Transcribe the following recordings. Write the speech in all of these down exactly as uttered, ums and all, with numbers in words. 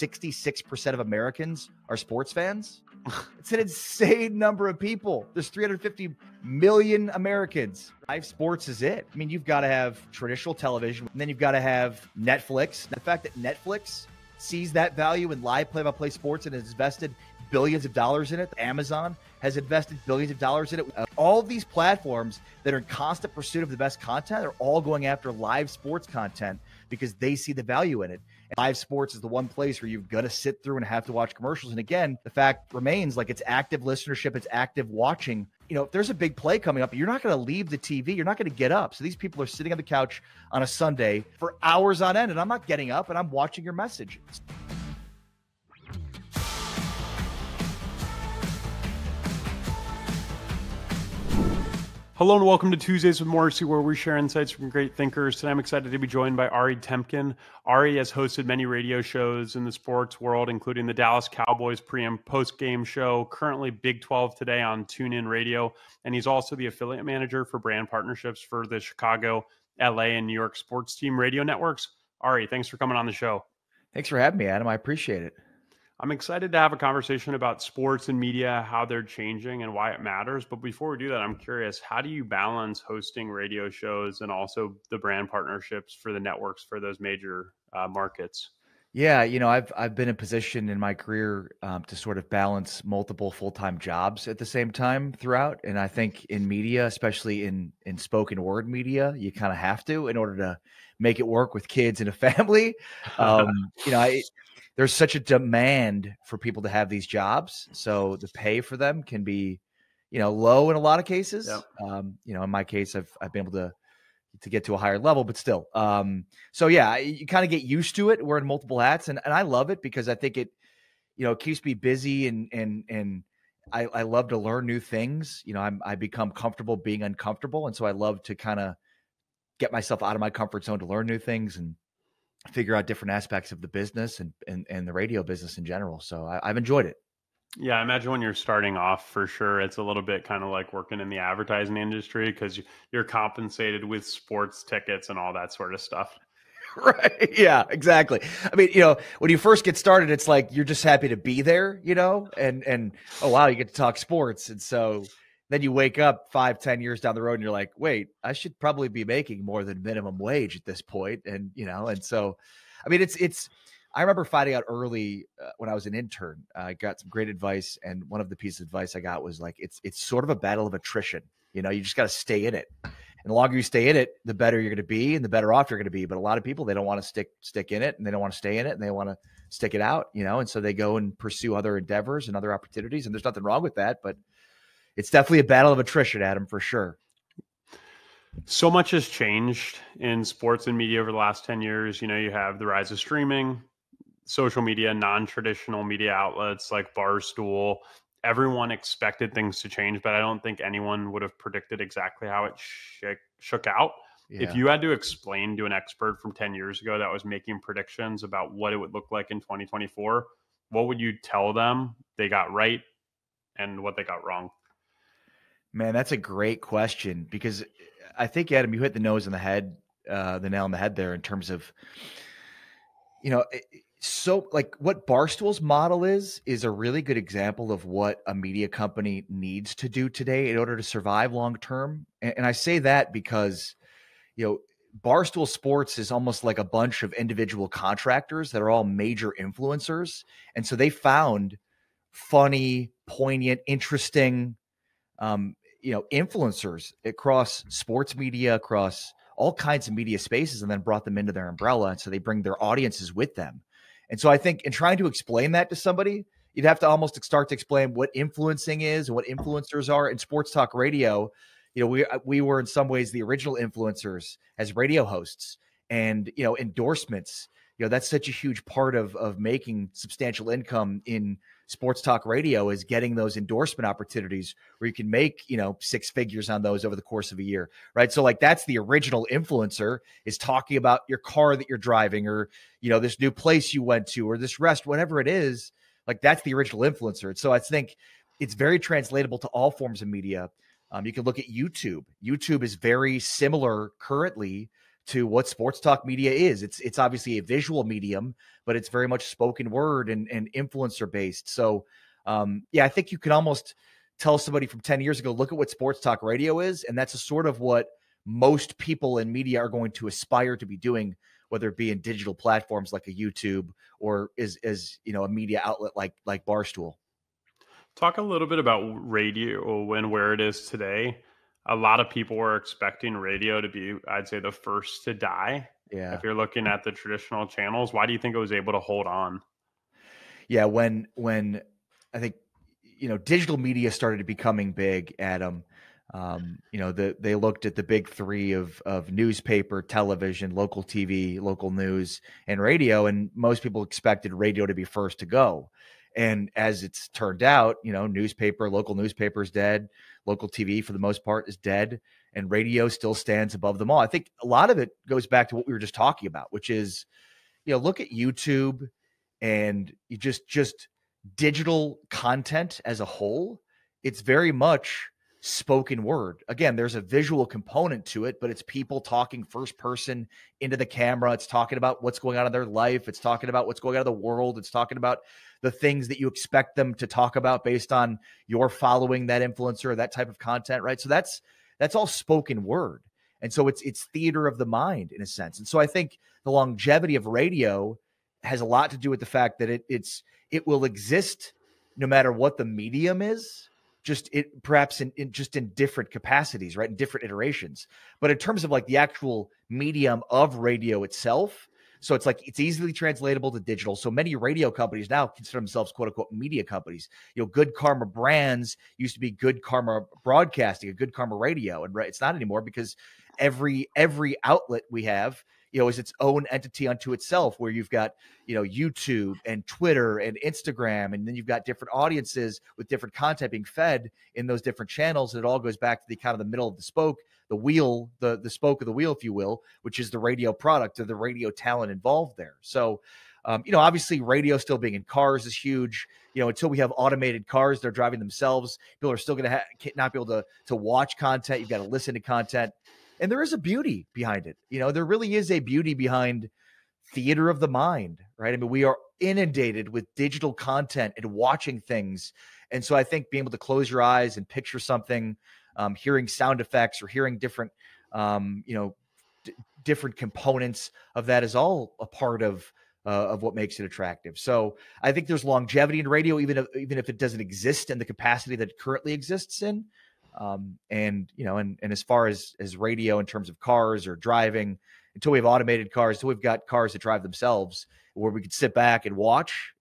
sixty-six percent of Americans are sports fans. It's an insane number of people. There's three hundred fifty million Americans. Live sports is it. I mean, you've got to have traditional television, and then you've got to have Netflix. The fact that Netflix sees that value in live play-by-play sports and has invested billions of dollars in it. Amazon has invested billions of dollars in it. All of these platforms that are in constant pursuit of the best content are all going after live sports content because they see the value in it. And live sports is the one place where you've got to sit through and have to watch commercials. And again, the fact remains, like, it's active listenership, it's active watching. You know, if there's a big play coming up, you're not going to leave the T V. You're not going to get up. So these people are sitting on the couch on a Sunday for hours on end, and I'm not getting up, and I'm watching your message. Hello and welcome to Tuesdays with Morrissey, where we share insights from great thinkers. Today I'm excited to be joined by Ari Temkin. Ari has hosted many radio shows in the sports world, including the Dallas Cowboys pre- and post-game show, currently Big twelve Today on TuneIn Radio, and he's also the affiliate manager for brand partnerships for the Chicago, L A, and New York sports team radio networks. Ari, thanks for coming on the show. Thanks for having me, Adam. I appreciate it. I'm excited to have a conversation about sports and media, how they're changing and why it matters. But before we do that, I'm curious, how do you balance hosting radio shows and also the brand partnerships for the networks for those major uh, markets? Yeah, you know, I've I've been in a position in my career um, to sort of balance multiple full-time jobs at the same time throughout. And I think in media, especially in in spoken word media, you kind of have to in order to make it work with kids and a family. Um, you know, I... There's such a demand for people to have these jobs. So the pay for them can be, you know, low in a lot of cases. Yep. Um, you know, in my case, I've, I've been able to, to get to a higher level, but still. Um, so yeah, you kind of get used to it, wearing multiple hats. And, and I love it because I think it, you know, it keeps me busy, and, and, and I, I love to learn new things. You know, I'm, I become comfortable being uncomfortable. And so I love to kind of get myself out of my comfort zone to learn new things and figure out different aspects of the business and, and, and the radio business in general. So I, I've enjoyed it. Yeah. I imagine when you're starting off, for sure, it's a little bit kind of like working in the advertising industry because you're compensated with sports tickets and all that sort of stuff. Right. Yeah, exactly. I mean, you know, when you first get started, it's like, you're just happy to be there, you know, and, and, oh, wow, you get to talk sports. And so then you wake up five, ten years down the road and you're like, wait, I should probably be making more than minimum wage at this point. And, you know, and so, I mean, it's, it's, I remember finding out early uh, when I was an intern, uh, I got some great advice. And one of the pieces of advice I got was like, it's, it's sort of a battle of attrition. You know, you just got to stay in it. And the longer you stay in it, the better you're going to be and the better off you're going to be. But a lot of people, they don't want to stick, stick in it, and they don't want to stay in it, and they want to stick it out, you know? And so they go and pursue other endeavors and other opportunities. And there's nothing wrong with that, but it's definitely a battle of attrition, Adam, for sure. So much has changed in sports and media over the last ten years. You know, you have the rise of streaming, social media, non-traditional media outlets like Barstool. Everyone expected things to change, but I don't think anyone would have predicted exactly how it shook, shook out. Yeah. If you had to explain to an expert from ten years ago that was making predictions about what it would look like in twenty twenty-four, what would you tell them they got right and what they got wrong? Man, that's a great question, because I think, Adam, you hit the nose on the head, uh, the nail on the head there in terms of, you know, so like what Barstool's model is, is a really good example of what a media company needs to do today in order to survive long term. And, and I say that because, you know, Barstool Sports is almost like a bunch of individual contractors that are all major influencers. And so they found funny, poignant, interesting, um, you know, influencers across sports media, across all kinds of media spaces, and then brought them into their umbrella. And so they bring their audiences with them. And so I think in trying to explain that to somebody, you'd have to almost start to explain what influencing is and what influencers are in sports talk radio. You know, we, we were in some ways the original influencers as radio hosts, and, you know, endorsements, you know, that's such a huge part of, of making substantial income in sports talk radio, is getting those endorsement opportunities where you can make, you know, six figures on those over the course of a year, right? So like, that's the original influencer, is talking about your car that you're driving, or, you know, this new place you went to, or this rest, whatever it is, like that's the original influencer. And so I think it's very translatable to all forms of media. Um, you can look at YouTube. YouTube is very similar currently to what sports talk media is. It's it's obviously a visual medium, but it's very much spoken word and, and influencer based. So, um, yeah, I think you can almost tell somebody from ten years ago, look at what sports talk radio is. And that's a sort of what most people in media are going to aspire to be doing, whether it be in digital platforms like a YouTube or is, is, you know, a media outlet like, like Barstool. Talk a little bit about radio and where it is today. A lot of people were expecting radio to be, I'd say, the first to die. Yeah. If you're looking at the traditional channels, why do you think it was able to hold on? Yeah. When, when I think, you know, digital media started becoming big, Adam, um, you know, the, they looked at the big three of, of newspaper, television, local T V, local news, and radio. And most people expected radio to be first to go. And as it's turned out, you know, newspaper, local newspaper is dead. Local T V, for the most part, is dead. And radio still stands above them all. I think a lot of it goes back to what we were just talking about, which is, you know, look at YouTube and you just, just digital content as a whole. It's very much spoken word. Again, there's a visual component to it, but it's people talking first person into the camera. It's talking about what's going on in their life. It's talking about what's going on in the world. It's talking about the things that you expect them to talk about based on your following that influencer or that type of content, right? So that's that's all spoken word. And so it's it's theater of the mind in a sense. And so I think the longevity of radio has a lot to do with the fact that it it's it will exist no matter what the medium is. Just it perhaps in, in just in different capacities, right? In different iterations. But in terms of like the actual medium of radio itself, so it's like it's easily translatable to digital. So many radio companies now consider themselves quote unquote media companies. You know, Good Karma Brands used to be Good Karma Broadcasting, a Good Karma Radio, and it's not anymore because every every outlet we have, you know, is its own entity unto itself, where you've got, you know, YouTube and Twitter and Instagram, and then you've got different audiences with different content being fed in those different channels. And it all goes back to the kind of the middle of the spoke, the wheel, the, the spoke of the wheel, if you will, which is the radio product or the radio talent involved there. So, um, you know, obviously radio still being in cars is huge. You know, until we have automated cars, they're driving themselves. People are still going to ha- not be able to, to watch content. You've got to listen to content. And there is a beauty behind it. You know, there really is a beauty behind theater of the mind, right? I mean, we are inundated with digital content and watching things. And so I think being able to close your eyes and picture something, um, hearing sound effects or hearing different, um, you know, d- different components of that is all a part of, uh, of what makes it attractive. So I think there's longevity in radio, even if, even if it doesn't exist in the capacity that it currently exists in. Um, and, you know, and, and as far as, as radio in terms of cars or driving, until we have automated cars, until we've got cars that drive themselves where we could sit back and watch,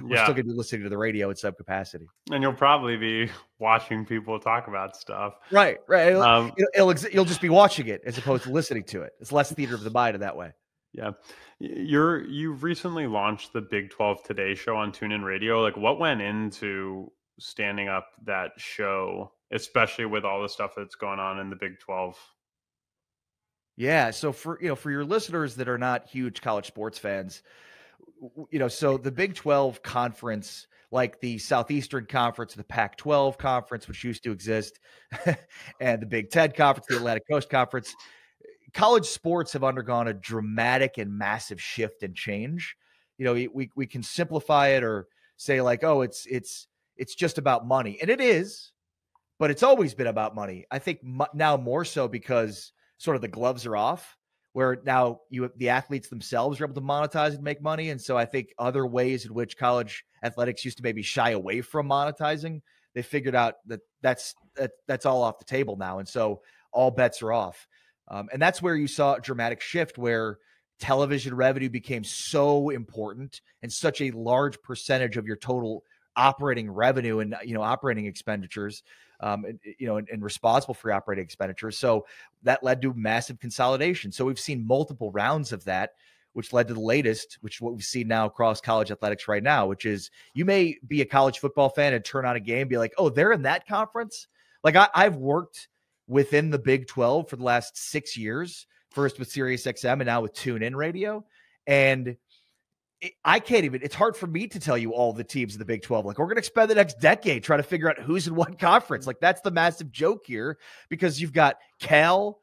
we're yeah. still going to be listening to the radio in some capacity. And you'll probably be watching people talk about stuff. Right, right. It'll, um, it'll, it'll ex- you'll just be watching it as opposed to listening to it. It's less theater of the mind in that way. Yeah. You're, you've recently launched the Big twelve Today show on TuneIn Radio. Like, what went into standing up that show, especially with all the stuff that's going on in the Big twelve? Yeah. So for, you know, for your listeners that are not huge college sports fans, you know, so the Big twelve conference, like the Southeastern Conference, the Pac twelve conference, which used to exist, and the Big Ten conference, the Atlantic Coast Conference, college sports have undergone a dramatic and massive shift and change. You know, we, we can simplify it or say like, oh, it's, it's, it's just about money. And it is, but it's always been about money. I think m- now more so because sort of the gloves are off, where now you the athletes themselves are able to monetize and make money. And so I think other ways in which college athletics used to maybe shy away from monetizing, they figured out that that's that, that's all off the table now. And so all bets are off. Um, and that's where you saw a dramatic shift where television revenue became so important and such a large percentage of your total operating revenue and, you know, operating expenditures, um, and, you know, and, and responsible for operating expenditures. So that led to massive consolidation. So we've seen multiple rounds of that, which led to the latest, which is what we see now across college athletics right now, which is you may be a college football fan and turn on a game and be like, oh, they're in that conference. Like I, I've worked within the Big twelve for the last six years, first with Sirius X M and now with TuneIn Radio. And I can't even, it's hard for me to tell you all the teams in the Big twelve. Like, we're going to spend the next decade trying to figure out who's in what conference. Like, that's the massive joke here, because you've got Cal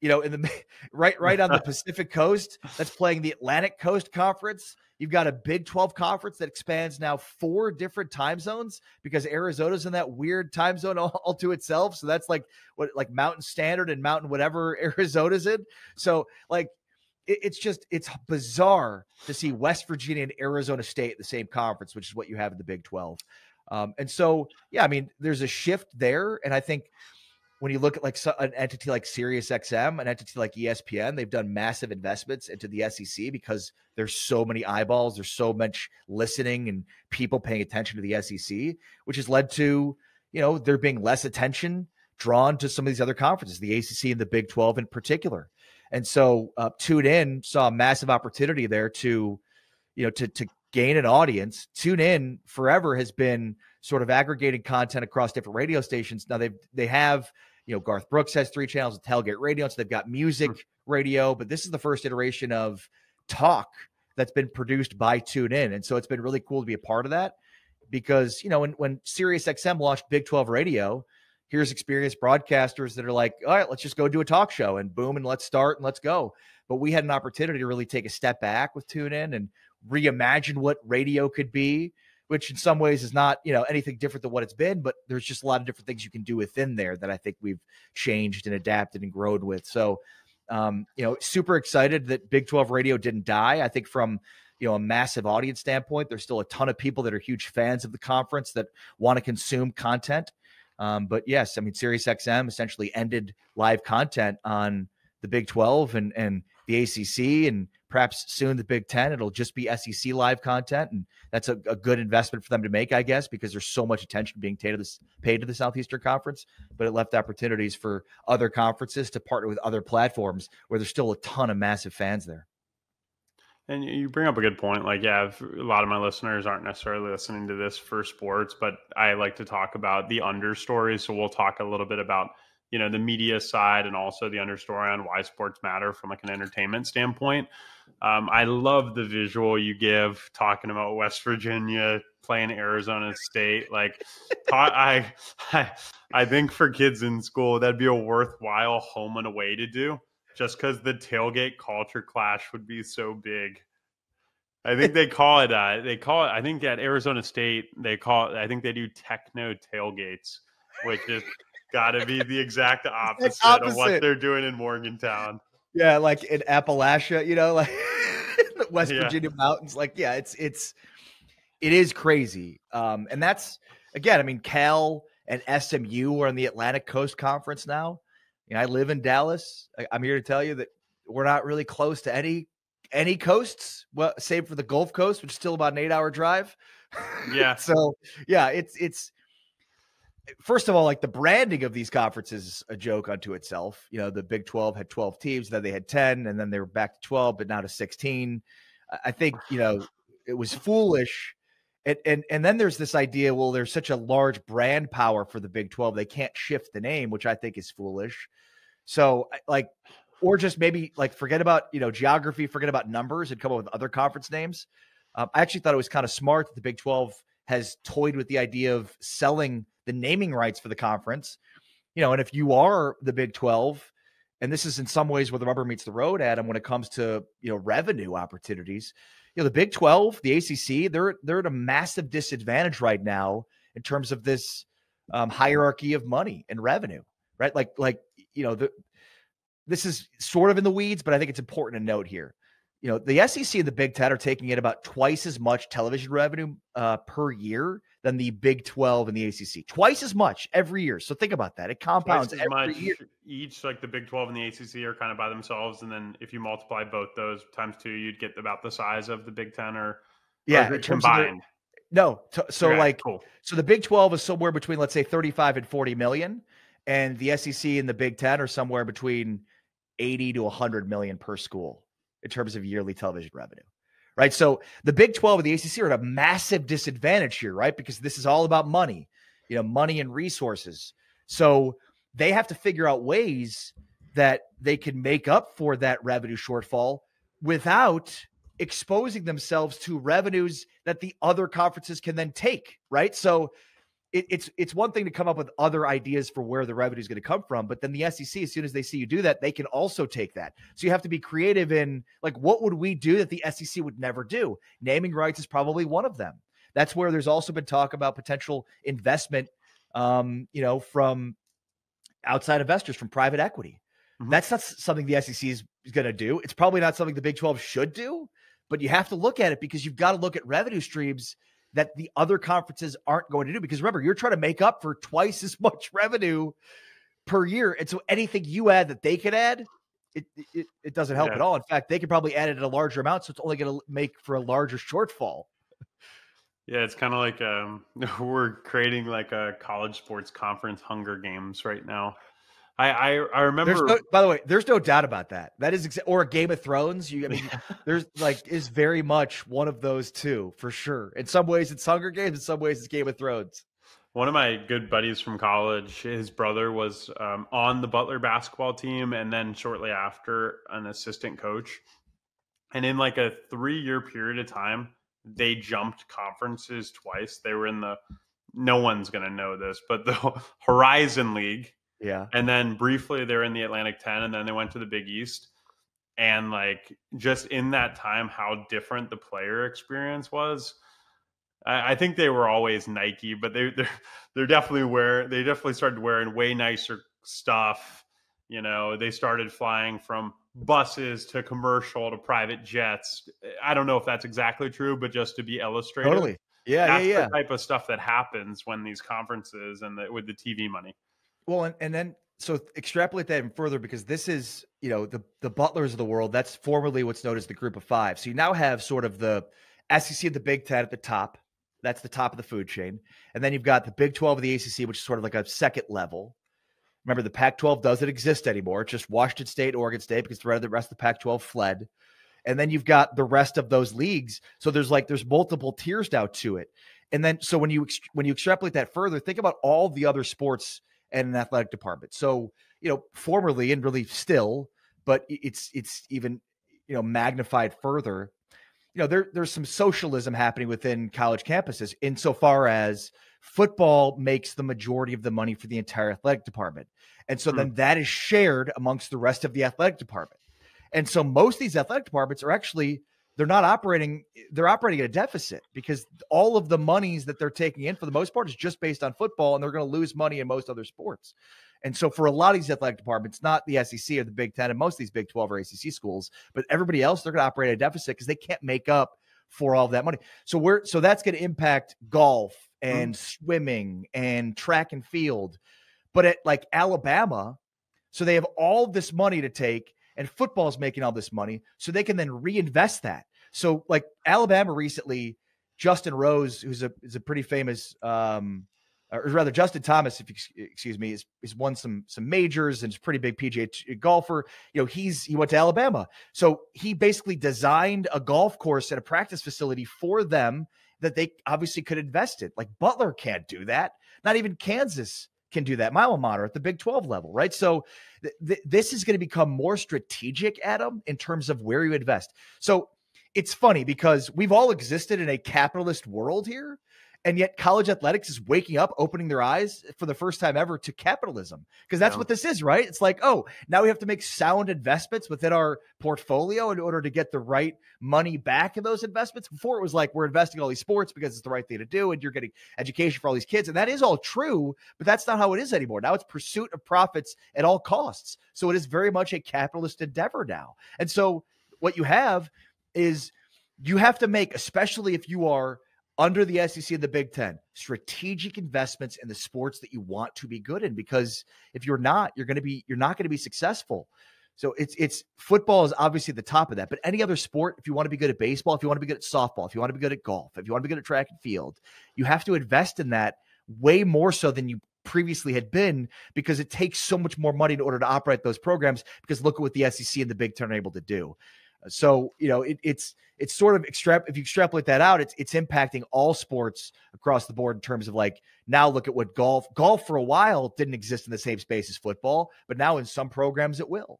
you know, in the right, right on the Pacific Coast that's playing the Atlantic Coast Conference. You've got a Big twelve conference that expands now four different time zones because Arizona's in that weird time zone all, all to itself. So that's like what, like Mountain Standard and Mountain whatever Arizona's in. So like, it, it's just, it's bizarre to see West Virginia and Arizona State at the same conference, which is what you have in the Big twelve. Um, and so, yeah, I mean, there's a shift there. And I think when you look at like an entity like Sirius X M, an entity like E S P N, they've done massive investments into the S E C because there's so many eyeballs, there's so much listening and people paying attention to the S E C, which has led to, you know, there being less attention drawn to some of these other conferences, the A C C and the Big twelve in particular. And so uh, TuneIn saw a massive opportunity there to, you know, to, to gain an audience. TuneIn forever has been sort of aggregating content across different radio stations. Now they've, they have, you know, Garth Brooks has three channels with Tailgate Radio. So they've got music radio, but this is the first iteration of talk that's been produced by TuneIn. And so it's been really cool to be a part of that because, you know, when, when Sirius X M launched Big twelve radio, here's experienced broadcasters that are like, all right, let's just go do a talk show and boom, and let's start and let's go. But we had an opportunity to really take a step back with TuneIn and reimagine what radio could be, which in some ways is not, you know, anything different than what it's been, but there's just a lot of different things you can do within there that I think we've changed and adapted and grown with. So, um, you know, super excited that Big twelve radio didn't die. I think from, you know, a massive audience standpoint, there's still a ton of people that are huge fans of the conference that want to consume content. Um, but yes, I mean, Sirius X M essentially ended live content on the Big twelve and, and the A C C and perhaps soon the Big Ten. It'll just be S E C live content. And that's a, a good investment for them to make, I guess, because there's so much attention being paid to, this, paid to the Southeastern Conference, but it left opportunities for other conferences to partner with other platforms where there's still a ton of massive fans there. And you bring up a good point. Like, yeah, a lot of my listeners aren't necessarily listening to this for sports, but I like to talk about the understory. So we'll talk a little bit about, you know, the media side and also the understory on why sports matter from like an entertainment standpoint. Um, I love the visual you give talking about West Virginia playing Arizona State. Like, I, I, I think for kids in school, that'd be a worthwhile home and away to do. Just because the tailgate culture clash would be so big. I think they call it, uh, they call it, I think at Arizona State, they call it, I think they do techno tailgates, which is got to be the exact opposite, opposite of what they're doing in Morgantown. Yeah, like in Appalachia, you know, like the West yeah. Virginia mountains. Like, yeah, it's, it's, it is crazy. Um, and that's, again, I mean, Cal and S M U are in the Atlantic Coast Conference now. You know, I live in Dallas. I, I'm here to tell you that we're not really close to any any coasts, well, save for the Gulf Coast, which is still about an eight-hour drive. Yeah. So, yeah, it's it's first of all, like the branding of these conferences is a joke unto itself. You know, the Big twelve had twelve teams, then they had ten, and then they were back to twelve, but now to sixteen. I think, you know, it was foolish. And, and and then there's this idea, well, there's such a large brand power for the Big twelve. They can't shift the name, which I think is foolish. So like, or just maybe like forget about, you know, geography, forget about numbers and come up with other conference names. Um, I actually thought it was kind of smart that the Big twelve has toyed with the idea of selling the naming rights for the conference. You know, and if you are the Big twelve, and this is in some ways where the rubber meets the road, Adam, when it comes to, you know, revenue opportunities, you know, the Big twelve, the A C C, they're, they're at a massive disadvantage right now in terms of this um, hierarchy of money and revenue, right? Like, like, you know, the, this is sort of in the weeds, but I think it's important to note here. You know, the S E C and the Big Ten are taking in about twice as much television revenue uh, per year than the Big twelve and the A C C. Twice as much every year. So think about that. It compounds every much year. Each, like the Big twelve and the A C C are kind of by themselves. And then if you multiply both those times two, you'd get about the size of the Big Ten or, yeah, or combined. The, no. T- so okay, like, cool. So the Big twelve is somewhere between, let's say, thirty-five and forty million. And the S E C and the Big Ten are somewhere between eighty to one hundred million per school in terms of yearly television revenue, right? So the Big twelve and the A C C are at a massive disadvantage here, right? Because this is all about money, you know, money and resources. So they have to figure out ways that they can make up for that revenue shortfall without exposing themselves to revenues that the other conferences can then take, right? So it, it's it's one thing to come up with other ideas for where the revenue is going to come from, but then the S E C, as soon as they see you do that, they can also take that. So you have to be creative in, like, what would we do that the S E C would never do? Naming rights is probably one of them. That's where there's also been talk about potential investment, um, you know, from outside investors, from private equity. Mm-hmm. That's not something the S E C is going to do. It's probably not something the Big twelve should do, but you have to look at it because you've got to look at revenue streams that the other conferences aren't going to do. Because remember, you're trying to make up for twice as much revenue per year. And so anything you add that they can add, it it, it doesn't help yeah. at all. In fact, they could probably add it at a larger amount. So it's only going to make for a larger shortfall. Yeah, it's kind of like um, we're creating like a college sports conference Hunger Games right now. I I, I remember. No, by the way, there's no doubt about that. That is exa- or Game of Thrones. You, I mean, there's like is very much one of those two for sure. In some ways, it's Hunger Games. In some ways, it's Game of Thrones. One of my good buddies from college, his brother was um, on the Butler basketball team, and then shortly after, an assistant coach. And in like a three-year period of time, they jumped conferences twice. They were in the, no one's going to know this, but the Horizon League. Yeah. And then briefly they're in the Atlantic ten, and then they went to the Big East. And like, just in that time, how different the player experience was. I, I think they were always Nike, but they, they're, they're definitely where they definitely started wearing way nicer stuff. You know, they started flying from buses to commercial to private jets. I don't know if that's exactly true, but just to be illustrative, totally. Yeah, that's yeah, yeah. the type of stuff that happens when these conferences and the, with the T V money. Well, and, and then so extrapolate that even further, because this is, you know, the the Butlers of the world. That's formerly what's known as the Group of Five. So you now have sort of the S E C and the Big Ten at the top. That's the top of the food chain, and then you've got the Big twelve of the A C C, which is sort of like a second level. Remember, the Pac twelve doesn't exist anymore. It's just Washington State, Oregon State, because the rest of the Pac twelve fled. And then you've got the rest of those leagues. So there's like there's multiple tiers now to it. And then so when you when you extrapolate that further, think about all the other sports and an athletic department. So, you know, formerly and really still, but it's it's even, you know, magnified further. You know, there there's some socialism happening within college campuses insofar as football makes the majority of the money for the entire athletic department. And so mm-hmm. then that is shared amongst the rest of the athletic department. And so most of these athletic departments are actually, they're not operating, they're operating at a deficit because all of the monies that they're taking in for the most part is just based on football, and they're going to lose money in most other sports. And so for a lot of these athletic departments, not the S E C or the Big Ten and most of these Big twelve or A C C schools, but everybody else, they're going to operate at a deficit because they can't make up for all of that money. So we're, so that's going to impact golf and mm-hmm. swimming and track and field. But at like Alabama, so they have all this money to take, and football is making all this money, so they can then reinvest that. So like Alabama recently, Justin Rose, who's a, is a pretty famous, um, or rather Justin Thomas, if you excuse me, is, is won some, some majors and is a pretty big P G A golfer. You know, he's, he went to Alabama. So he basically designed a golf course and a practice facility for them that they obviously could invest in. Like Butler can't do that. Not even Kansas can do that. My alma mater at the Big twelve level, right? So th- th- this is going to become more strategic, Adam, in terms of where you invest. So it's funny because we've all existed in a capitalist world here, and yet college athletics is waking up, opening their eyes for the first time ever to capitalism, because that's yeah. what this is, right? It's like, oh, now we have to make sound investments within our portfolio in order to get the right money back in those investments. Before it was like, we're investing in all these sports because it's the right thing to do, and you're getting education for all these kids. And that is all true, but that's not how it is anymore. Now it's pursuit of profits at all costs. So it is very much a capitalist endeavor now. And so what you have is you have to make, especially if you are under the S E C and the Big Ten, strategic investments in the sports that you want to be good in, because if you're not, you're going to be, you're not going to be successful. So it's, it's football is obviously at the top of that, but any other sport, if you want to be good at baseball, if you want to be good at softball, if you want to be good at golf, if you want to be good at track and field, you have to invest in that way more so than you previously had been, because it takes so much more money in order to operate those programs, because look at what the S E C and the Big Ten are able to do. So, you know, it, it's it's sort of extra. If you extrapolate that out, it's it's impacting all sports across the board in terms of like, now look at what golf golf for a while didn't exist in the same space as football, but now in some programs it will.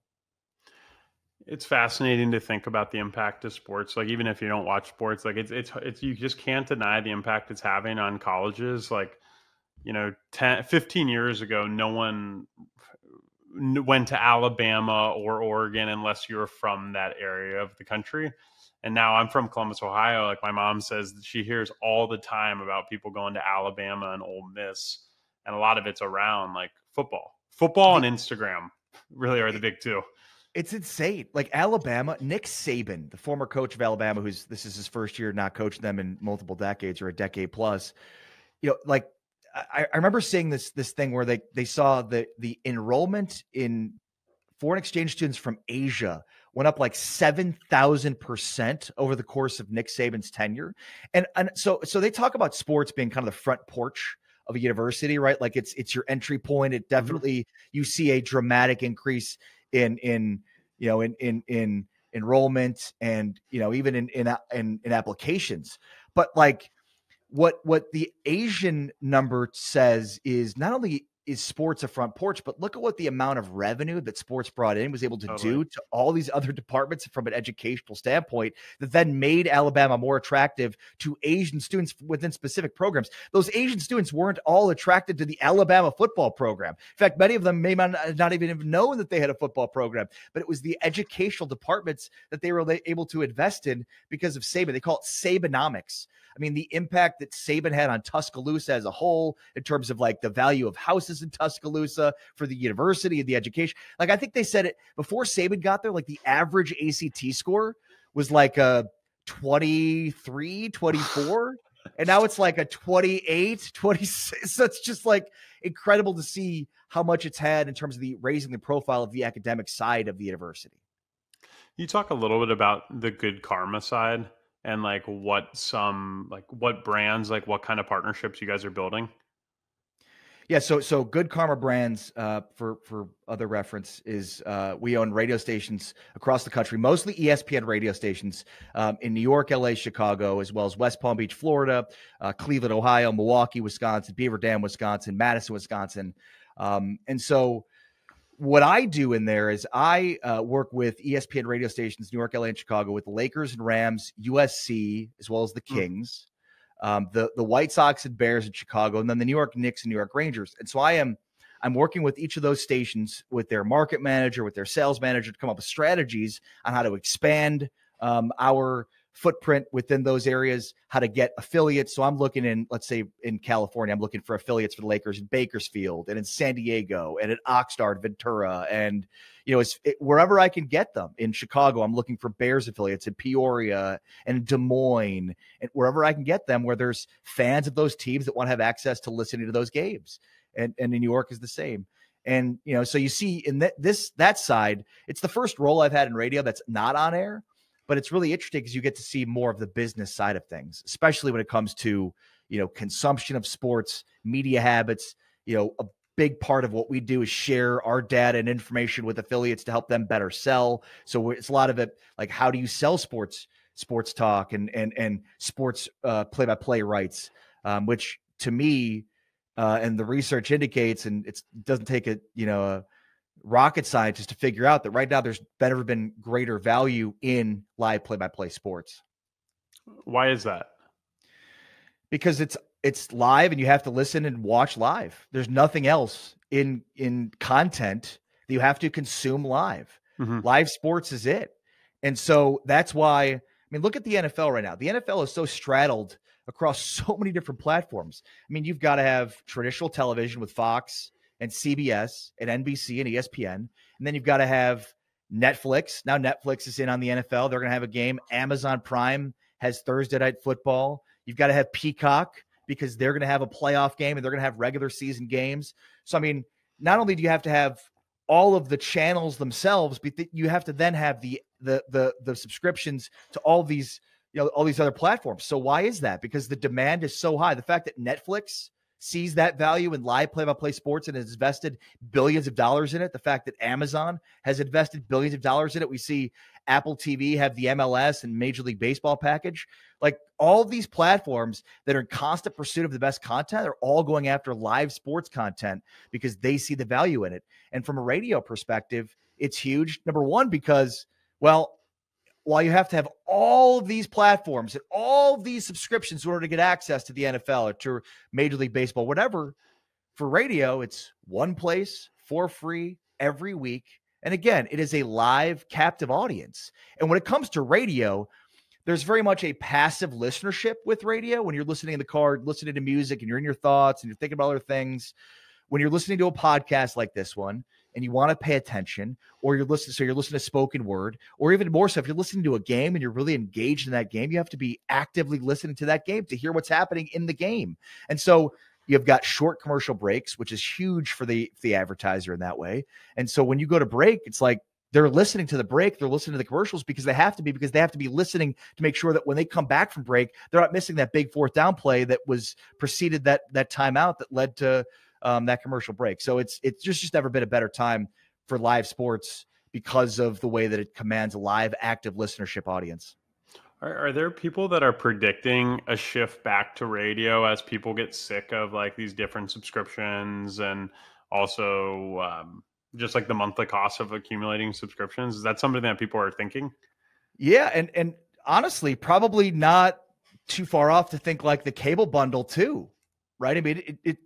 It's fascinating to think about the impact of sports. Like, even if you don't watch sports, like it's it's, it's you just can't deny the impact it's having on colleges. Like, you know, ten, fifteen years ago, no one went to Alabama or Oregon unless you were from that area of the country. And now I'm from Columbus, Ohio. Like, my mom says that she hears all the time about people going to Alabama and Ole Miss. And a lot of it's around like football, football and Instagram really are the big two. It's insane. Like Alabama, Nick Saban, the former coach of Alabama, who's this is his first year not coaching them in multiple decades or a decade plus, you know, like, I, I remember seeing this this thing where they they saw the the enrollment in foreign exchange students from Asia went up like seven thousand percent over the course of Nick Saban's tenure. And and so so they talk about sports being kind of the front porch of a university, right? Like it's it's your entry point. It definitely, mm-hmm. you see a dramatic increase in in you know in in in enrollment and you know even in in in, in applications. But like What what the Asian number says is not only is sports a front porch, but look at what the amount of revenue that sports brought in was able to totally. do to all these other departments from an educational standpoint that then made Alabama more attractive to Asian students within specific programs. Those Asian students weren't all attracted to the Alabama football program. In fact, many of them may not even have known that they had a football program, but it was the educational departments that they were able to invest in because of Saban. They call it Sabonomics. I mean, the impact that Saban had on Tuscaloosa as a whole in terms of like the value of houses in Tuscaloosa for the university and the education. Like, I think they said it before Saban got there, like the average A C T score was like a twenty-three, twenty-four. And now it's like a twenty-eight, twenty-six. So it's just like incredible to see how much it's had in terms of the raising the profile of the academic side of the university. You talk a little bit about the good karma side. And like what some, like what brands, like what kind of partnerships you guys are building? Yeah. So, so Good Karma Brands, uh, for, for other reference is, uh, we own radio stations across the country, mostly E S P N radio stations, um, in New York, L A, Chicago, as well as West Palm Beach, Florida, uh, Cleveland, Ohio, Milwaukee, Wisconsin, Beaver Dam, Wisconsin, Madison, Wisconsin. Um, and so what I do in there is I uh, work with E S P N radio stations, New York, L A, and Chicago, with the Lakers and Rams, U S C, as well as the Kings, um, the the White Sox and Bears in Chicago, and then the New York Knicks and New York Rangers. And so I am I'm working with each of those stations, with their market manager, with their sales manager, to come up with strategies on how to expand um, our footprint within those areas, how to get affiliates. So I'm looking in, let's say in California, I'm looking for affiliates for the Lakers in Bakersfield and in San Diego and at Oxnard, Ventura. And, you know, it's it, wherever I can get them. In Chicago, I'm looking for Bears affiliates in Peoria and Des Moines and wherever I can get them, where there's fans of those teams that want to have access to listening to those games. And, and in New York is the same. And, you know, so you see in th- this, that side, it's the first role I've had in radio that's not on air. But it's really interesting because you get to see more of the business side of things, especially when it comes to, you know, consumption of sports, media habits. You know, a big part of what we do is share our data and information with affiliates to help them better sell. So it's a lot of it, like, how do you sell sports, sports talk and, and, and sports uh, play-by-play rights, um, which to me, uh, and the research indicates, and it doesn't take a, you know, a rocket scientist to figure out that right now there's never been greater value in live play-by-play sports. Why is that? Because it's it's live and you have to listen and watch live. There's nothing else in in content that you have to consume live. Mm-hmm. Live sports is it. And so that's why, I mean, look at the N F L right now. The N F L is so straddled across so many different platforms. I mean, you've got to have traditional television with Fox and C B S and N B C and E S P N. And then you've got to have Netflix. Now Netflix is in on the N F L. They're going to have a game. Amazon Prime has Thursday Night Football. You've got to have Peacock because they're going to have a playoff game and they're going to have regular season games. So, I mean, not only do you have to have all of the channels themselves, but th- you have to then have the, the, the, the subscriptions to all these, you know, all these other platforms. So why is that? Because the demand is so high. The fact that Netflix sees that value in live play-by-play sports and has invested billions of dollars in it. The fact that Amazon has invested billions of dollars in it. We see Apple T V have the M L S and Major League Baseball package. Like all these platforms that are in constant pursuit of the best content are all going after live sports content because they see the value in it. And from a radio perspective, it's huge. Number one, because, well, while you have to have all these platforms and all these subscriptions in order to get access to the N F L or to Major League Baseball, whatever, For radio, it's one place for free every week. And again, it is a live captive audience. And when it comes to radio, there's very much a passive listenership with radio. When you're listening in the car, listening to music, and you're in your thoughts and you're thinking about other things. When you're listening to a podcast like this one and you want to pay attention, or you're listening, so you're listening to spoken word, or even more so, if you're listening to a game and you're really engaged in that game, you have to be actively listening to that game to hear what's happening in the game. And so you've got short commercial breaks, which is huge for the, the advertiser in that way. And so when you go to break, it's like they're listening to the break, they're listening to the commercials because they have to be, because they have to be listening to make sure that when they come back from break, they're not missing that big fourth down play that was preceded that, that timeout that led to um, that commercial break. So it's, it's just, just never been a better time for live sports because of the way that it commands a live active listenership audience. Are, are there people that are predicting a shift back to radio as people get sick of like these different subscriptions and also um, just like the monthly cost of accumulating subscriptions? Is that something that people are thinking? Yeah. And, and honestly, probably not too far off to think like the cable bundle too, right? I mean, it, it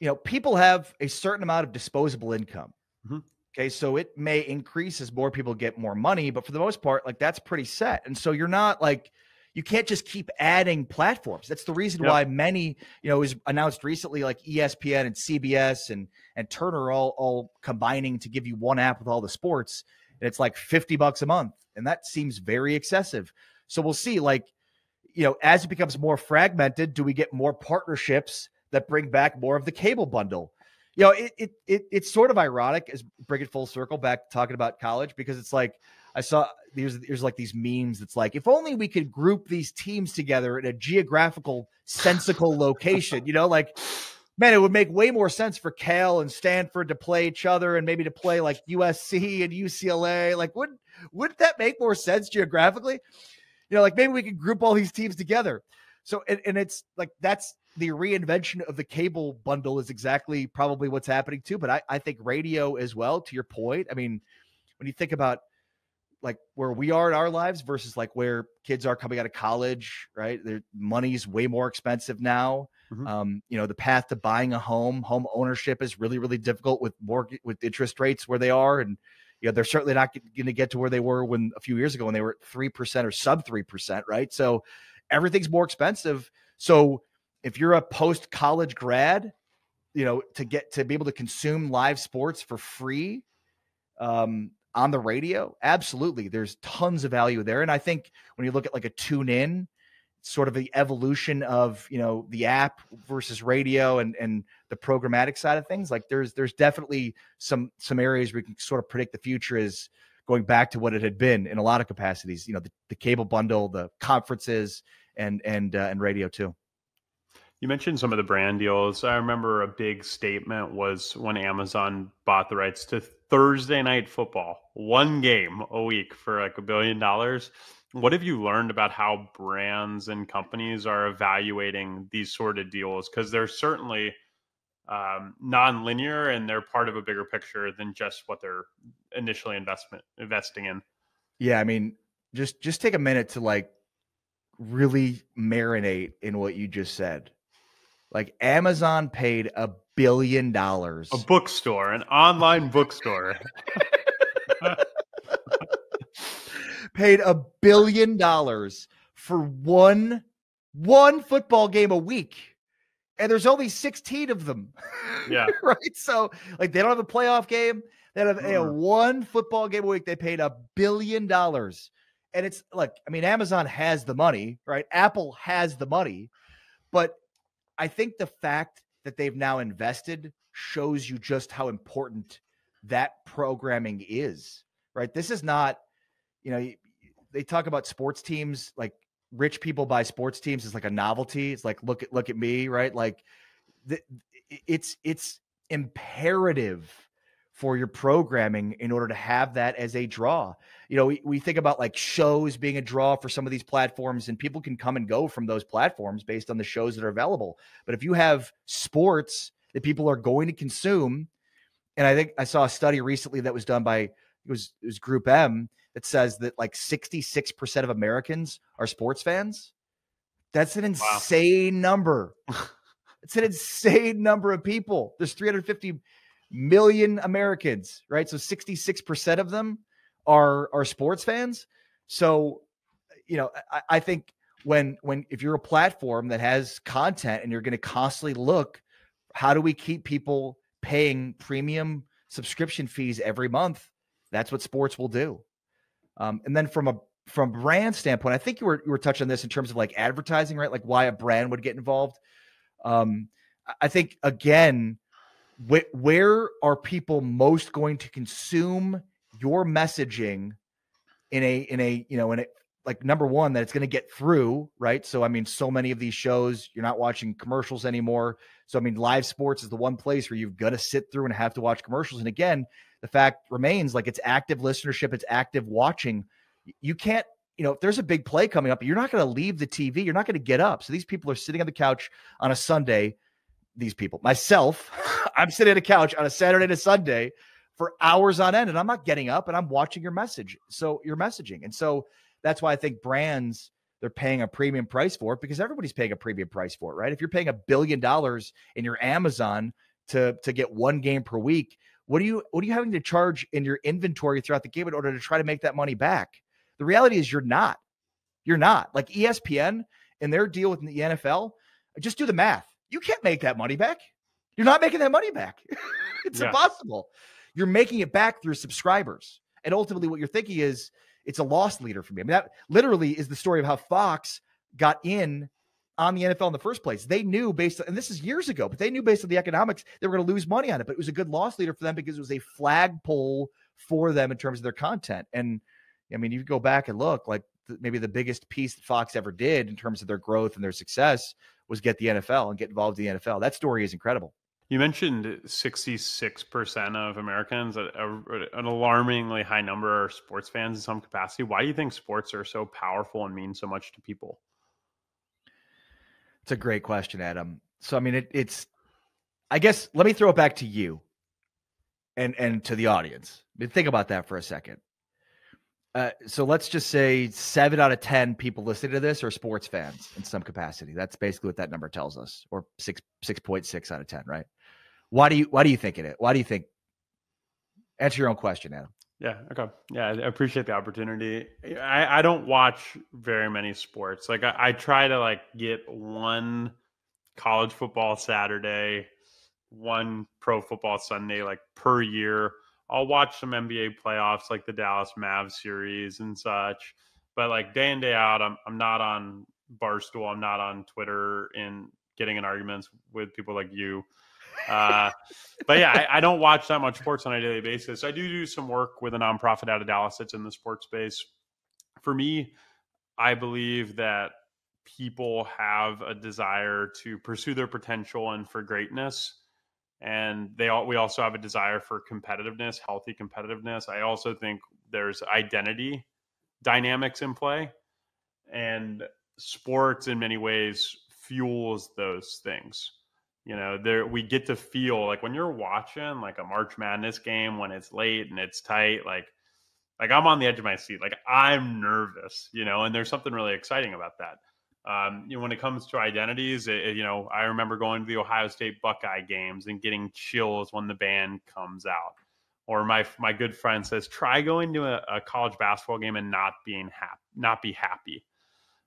you know, people have a certain amount of disposable income. Mm-hmm. Okay, so it may increase as more people get more money, but for the most part, like that's pretty set. And so you're not like, you can't just keep adding platforms. That's the reason yep. why many, you know, is announced recently, like E S P N and C B S and and Turner all all combining to give you one app with all the sports, and it's like fifty bucks a month, and that seems very excessive. So we'll see, like, you know, as it becomes more fragmented, do we get more partnerships that bring back more of the cable bundle? You know, it, it it it's sort of ironic as bring it full circle back to talking about college, because it's like I saw there's there's like these memes that's like, if only we could group these teams together in a geographical sensical location, you know, like, man, it would make way more sense for Cal and Stanford to play each other and maybe to play like U S C and U C L A. Like, wouldn't wouldn't that make more sense geographically? You know, like maybe we could group all these teams together. So and, and it's like that's the reinvention of the cable bundle is exactly probably what's happening too. But I, I think radio as well, to your point. I mean, when you think about like where we are in our lives versus like where kids are coming out of college, right? Their money's way more expensive now. Mm-hmm. Um, you know, the path to buying a home, home ownership is really, really difficult with more with interest rates where they are. And, you know, they're certainly not going to get to where they were when a few years ago when they were at three percent or sub three percent, right? So everything's more expensive. So if you're a post-college grad, you know, to get to be able to consume live sports for free um, on the radio, absolutely. There's tons of value there. And I think when you look at like a TuneIn, sort of the evolution of, you know, the app versus radio and, and the programmatic side of things, like there's there's definitely some some areas we can sort of predict the future is going back to what it had been in a lot of capacities, you know, the, the cable bundle, the conferences and and uh, and radio too. You mentioned some of the brand deals. I remember a big statement was when Amazon bought the rights to Thursday Night Football, one game a week for like a billion dollars. What have you learned about how brands and companies are evaluating these sort of deals? Because they're certainly um, non-linear and they're part of a bigger picture than just what they're initially investment investing in. Yeah, I mean, just just take a minute to like really marinate in what you just said. Like Amazon paid a billion dollars. A bookstore, an online bookstore. Paid a billion dollars for one, one football game a week. And there's only sixteen of them. Yeah. Right? So like they don't have a playoff game. They have a mm. one football game a week. They paid a billion dollars. And it's like, I mean, Amazon has the money, right? Apple has the money, but I think the fact that they've now invested shows you just how important that programming is, right? This is not, you know, they talk about sports teams, like rich people buy sports teams is like a novelty. It's like, look at, look at me, right? Like the, it's, it's imperative for your programming in order to have that as a draw. You know, we, we think about like shows being a draw for some of these platforms and people can come and go from those platforms based on the shows that are available. But if you have sports that people are going to consume, and I think I saw a study recently that was done by, it was, it was Group M that says that like sixty-six percent of Americans are sports fans. That's an insane wow. number. It's an insane number of people. There's three hundred fifty million Americans, right? So sixty-six percent of them are, are sports fans. So, you know, I, I think when, when, if you're a platform that has content and you're going to constantly look, how do we keep people paying premium subscription fees every month? That's what sports will do. Um, and then from a, from a brand standpoint, I think you were, you were touching on this in terms of like advertising, right? Like why a brand would get involved. Um, I think again, wh- where are people most going to consume your messaging in a, in a, you know, in a, like number one, that it's going to get through, right? So, I mean, so many of these shows, you're not watching commercials anymore. So, I mean, live sports is the one place where you've got to sit through and have to watch commercials. And again, the fact remains, like, it's active listenership, it's active watching. You can't, you know, if there's a big play coming up, you're not going to leave the T V. You're not going to get up. So these people are sitting on the couch on a Sunday. These people, myself, I'm sitting on a couch on a Saturday to Sunday for hours on end, and I'm not getting up, and I'm watching your message. So your messaging. And so that's why I think brands, they're paying a premium price for it, because everybody's paying a premium price for it, right? If you're paying a billion dollars in your Amazon to, to get one game per week, what are you, what are you having to charge in your inventory throughout the game in order to try to make that money back? The reality is you're not, you're not. Like E S P N and their deal with the N F L, just do the math. You can't make that money back. You're not making that money back. It's yeah. impossible. You're making it back through subscribers. And ultimately what you're thinking is it's a loss leader for me. I mean, that literally is the story of how Fox got in on the N F L in the first place. They knew based on, and this is years ago, but they knew based on the economics, they were going to lose money on it, but it was a good loss leader for them because it was a flagpole for them in terms of their content. And I mean, you go back and look, like th- maybe the biggest piece that Fox ever did in terms of their growth and their success was get the N F L and get involved in the N F L. That story is incredible. You mentioned sixty-six percent of Americans, a, a, an alarmingly high number, are sports fans in some capacity. Why do you think sports are so powerful and mean so much to people? It's a great question, Adam. So, I mean, it, it's, I guess, let me throw it back to you and, and to the audience. I mean, think about that for a second. Uh, so let's just say seven out of ten people listening to this are sports fans in some capacity. That's basically what that number tells us, or six, six point six out of ten, right? Why do you, why do you think it is? Why do you think? Answer your own question, Adam. Yeah. Okay. Yeah. I appreciate the opportunity. I, I don't watch very many sports. Like I, I try to like get one college football Saturday, one pro football Sunday, like per year. I'll watch some N B A playoffs, like the Dallas Mavs series and such. But like day in, day out, I'm I'm not on Barstool. I'm not on Twitter and getting in arguments with people like you. Uh, but yeah, I, I don't watch that much sports on a daily basis. I do do some work with a nonprofit out of Dallas that's in the sports space. For me, I believe that people have a desire to pursue their potential and for greatness. And they all, we also have a desire for competitiveness, healthy competitiveness. I also think there's identity dynamics in play, and sports in many ways fuels those things. You know, there, we get to feel like when you're watching like a March Madness game, when it's late and it's tight, like, like I'm on the edge of my seat, like I'm nervous, you know, and there's something really exciting about that. Um, you know, when it comes to identities, it, you know, I remember going to the Ohio State Buckeye games and getting chills when the band comes out. Or my my good friend says, try going to a, a college basketball game and not being happy, not be happy.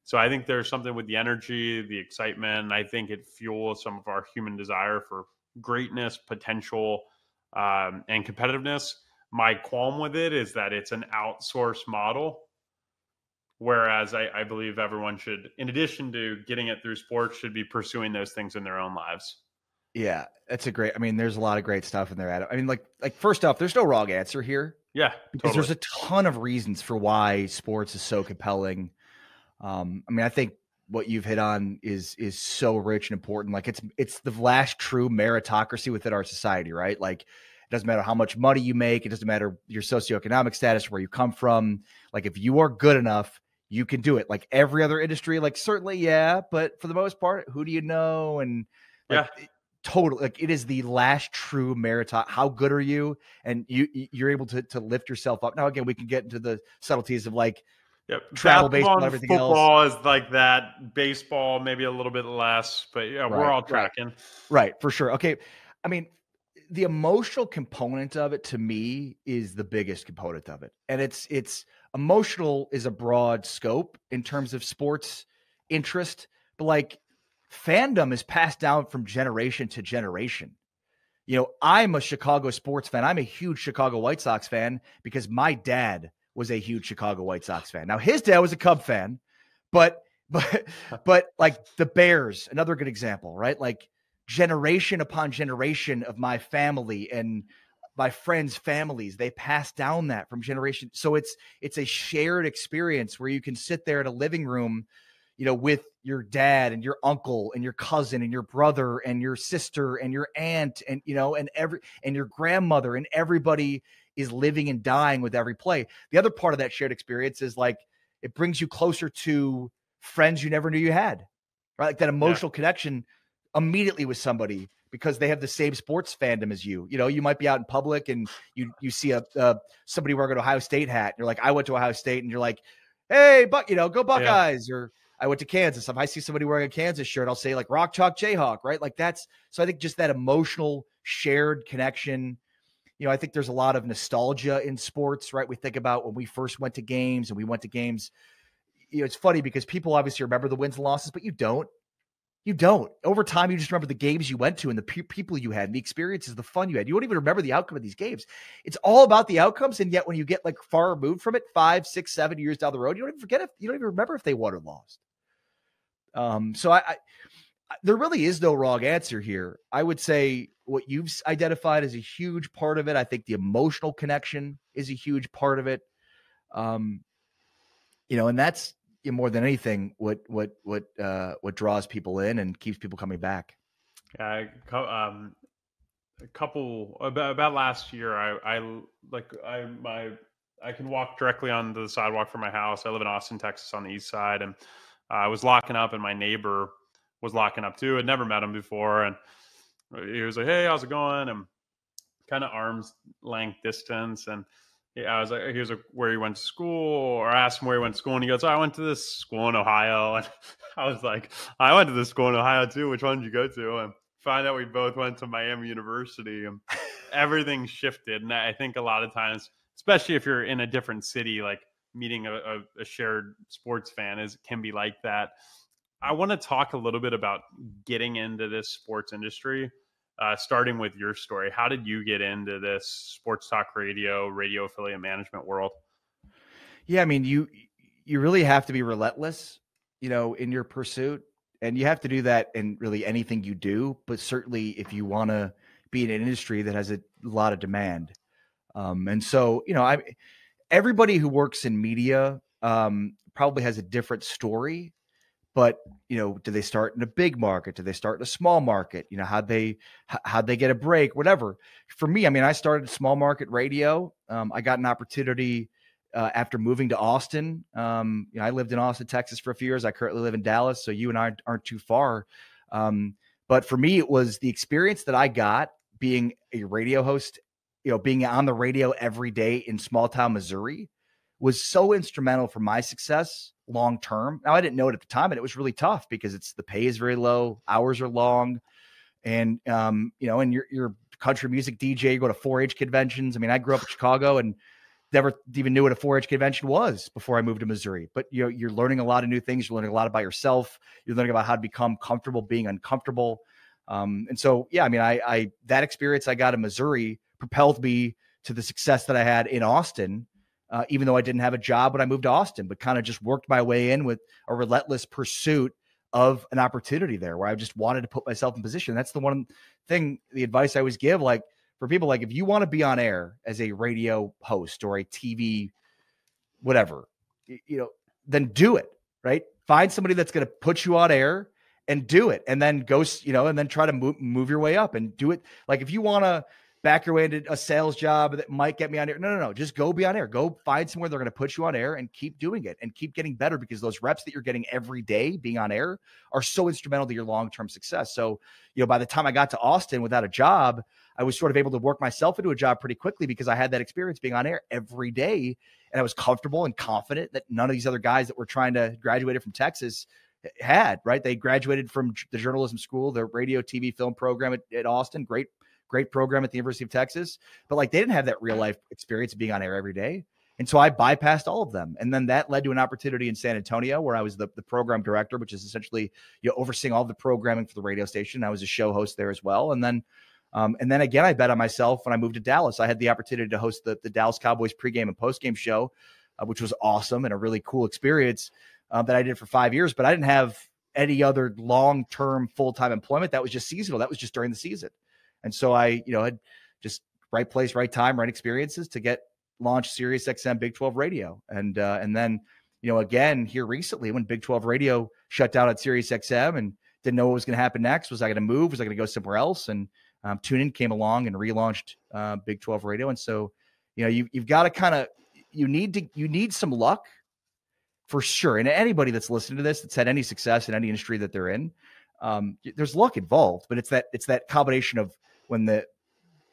So I think there's something with the energy, the excitement. And I think it fuels some of our human desire for greatness, potential, um, and competitiveness. My qualm with it is that it's an outsourced model. Whereas I, I believe everyone should, in addition to getting it through sports, should be pursuing those things in their own lives. Yeah, that's a great, I mean, there's a lot of great stuff in there, Adam. I mean, like, like first off, there's no wrong answer here. Yeah, because totally. There's a ton of reasons for why sports is so compelling. Um, I mean, I think what you've hit on is, is so rich and important. Like it's, it's the last true meritocracy within our society, right? Like, it doesn't matter how much money you make. It doesn't matter your socioeconomic status, where you come from. Like if you are good enough, you can do it. Like every other industry, like certainly, yeah, but for the most part, who do you know? And like, yeah, it, totally, like it is the last true meritocracy. How good are you? And you, you're able to to lift yourself up. Now, again, we can get into the subtleties of like Yep. Travel, Travel baseball, everything football else. Football is like that. Baseball, maybe a little bit less, but yeah, right, we're all tracking. Right. right, for sure. Okay. I mean, the emotional component of it to me is the biggest component of it. And it's, it's emotional is a broad scope in terms of sports interest, but like fandom is passed down from generation to generation. You know, I'm a Chicago sports fan. I'm a huge Chicago White Sox fan because my dad was a huge Chicago White Sox fan. Now his dad was a Cub fan, but, but, but like the Bears, another good example, right? Like generation upon generation of my family and my friends' families, they pass down that from generation. So it's, it's a shared experience where you can sit there in a living room, you know, with your dad and your uncle and your cousin and your brother and your sister and your aunt and, you know, and every, and your grandmother, and everybody is living and dying with every play. The other part of that shared experience is like, it brings you closer to friends you never knew you had, right? Like that emotional yeah. connection immediately with somebody because they have the same sports fandom as you. You know, you might be out in public and you, you see a, uh, somebody wearing an Ohio State hat. And you're like, I went to Ohio State, and you're like, hey, Buck, you know, go Buckeyes. Yeah. Or I went to Kansas. If I see somebody wearing a Kansas shirt, I'll say like Rock Chalk Jayhawk, right? Like that's, so I think just that emotional shared connection. You know, I think there's a lot of nostalgia in sports, right? We think about when we first went to games and we went to games. You know, it's funny because people obviously remember the wins and losses, but you don't. You don't. Over time, you just remember the games you went to and the pe- people you had and the experiences, the fun you had. You don't even remember the outcome of these games. It's all about the outcomes, and yet when you get like far removed from it, five, six, seven years down the road, you don't even forget if you don't even remember if they won or lost. Um, so I, I there really is no wrong answer here. I would say what you've identified is a huge part of it. I think the emotional connection is a huge part of it. Um, you know, and that's you know, more than anything, what, what, what, uh, what draws people in and keeps people coming back. Yeah. Um, a couple about, about last year, I, I like, I, my, I can walk directly on the sidewalk from my house. I live in Austin, Texas on the east side. And I was locking up and my neighbor was locking up too. I'd never met him before. And he was like, hey, how's it going? And kind of arm's length distance. And yeah, I was like, he was like, where you went to school, or I asked him where he went to school. And he goes, oh, I went to this school in Ohio. And I was like, I went to this school in Ohio too. Which one did you go to? And find out we both went to Miami University, and everything shifted. And I think a lot of times, especially if you're in a different city, like meeting a, a, a shared sports fan is, can be like that. I want to talk a little bit about getting into this sports industry. Uh, starting with your story, how did you get into this sports talk radio, radio affiliate management world? Yeah, I mean, you you really have to be relentless, you know, in your pursuit. And you have to do that in really anything you do. But certainly if you want to be in an industry that has a lot of demand. Um, and so, you know, I everybody who works in media um, probably has a different story. But, you know, do they start in a big market? Do they start in a small market? You know, how'd they, how'd they get a break? Whatever. For me, I mean, I started small market radio. Um, I got an opportunity uh, after moving to Austin. Um, you know, I lived in Austin, Texas for a few years. I currently live in Dallas. So you and I aren't too far. Um, but for me, it was the experience that I got being a radio host, you know, being on the radio every day in small town Missouri was so instrumental for my success long term. Now, I didn't know it at the time, and it was really tough because it's the pay is very low, hours are long, and um, you know, and you're you're country music D J. You go to four H conventions. I mean, I grew up in Chicago and never even knew what a four H convention was before I moved to Missouri. But you know, you're learning a lot of new things. You're learning a lot about yourself. You're learning about how to become comfortable being uncomfortable. Um, and so, yeah, I mean, I, I that experience I got in Missouri propelled me to the success that I had in Austin. Uh, even though I didn't have a job when I moved to Austin, but kind of just worked my way in with a relentless pursuit of an opportunity there where I just wanted to put myself in position. That's the one thing, the advice I always give, like for people, like if you want to be on air as a radio host or a T V, whatever, you, you know, then do it, right? Find somebody that's going to put you on air and do it. And then go, you know, and then try to move, move your way up and do it. Like if you want to, back your way to a sales job that might get me on air. No, no, no. Just go be on air. Go find somewhere they're going to put you on air and keep doing it and keep getting better, because those reps that you're getting every day being on air are so instrumental to your long-term success. So, you know, by the time I got to Austin without a job, I was sort of able to work myself into a job pretty quickly because I had that experience being on air every day. And I was comfortable and confident that none of these other guys that were trying to graduate from Texas had, right? They graduated from the journalism school, the radio, T V, film program at, at Austin. Great. Great program at the University of Texas, but like they didn't have that real life experience of being on air every day. And so I bypassed all of them. And then that led to an opportunity in San Antonio where I was the, the program director, which is essentially, you know, overseeing all the programming for the radio station. I was a show host there as well. And then, um, and then again, I bet on myself when I moved to Dallas. I had the opportunity to host the, the Dallas Cowboys pregame and postgame show, uh, which was awesome and a really cool experience uh, that I did for five years, but I didn't have any other long-term full-time employment. That was just seasonal. That was just during the season. And so I, you know, had just right place, right time, right experiences to get launched Sirius X M Big twelve Radio. And, uh, and then, you know, again, here recently when Big twelve Radio shut down at Sirius X M and didn't know what was going to happen next. Was I going to move? Was I going to go somewhere else? And um, TuneIn came along and relaunched uh, Big twelve Radio. And so, you know, you, you've got to kind of, you need to, you need some luck for sure. And anybody that's listening to this, that's had any success in any industry that they're in, um, there's luck involved, but it's that, it's that combination of, when the,